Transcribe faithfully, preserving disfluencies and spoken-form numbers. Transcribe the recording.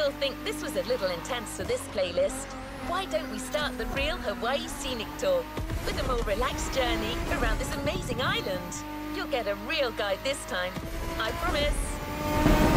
I think this was a little intense for this playlist. Why don't we start the real Hawaii scenic tour with a more relaxed journey around this amazing island? You'll get a real guide this time, I promise.